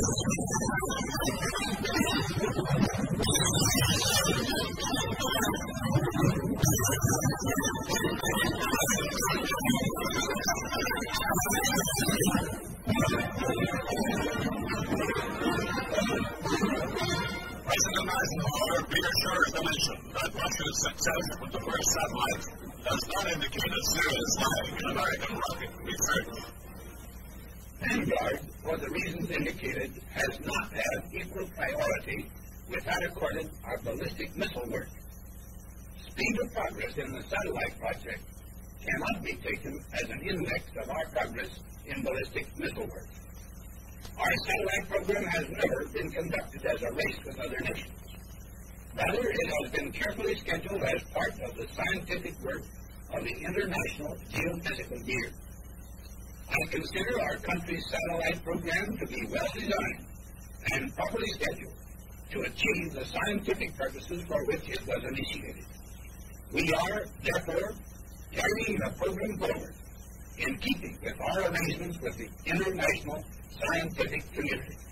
President Eisenhower reassures the nation that Russia's success with the first satellite does not indicate a serious lag in American rocket research. Vanguard, for the reasons indicated, has not had equal priority with that accorded our ballistic missile work. Speed of progress in the satellite project cannot be taken as an index of our progress in ballistic missile work. Our satellite program has never been conducted as a race with other nations. Rather, it has been carefully scheduled as part of the scientific work of the International Geophysical Year. I consider our country's satellite program to be well designed and properly scheduled to achieve the scientific purposes for which it was initiated. We are, therefore, carrying the program forward in keeping with our arrangements with the international scientific community.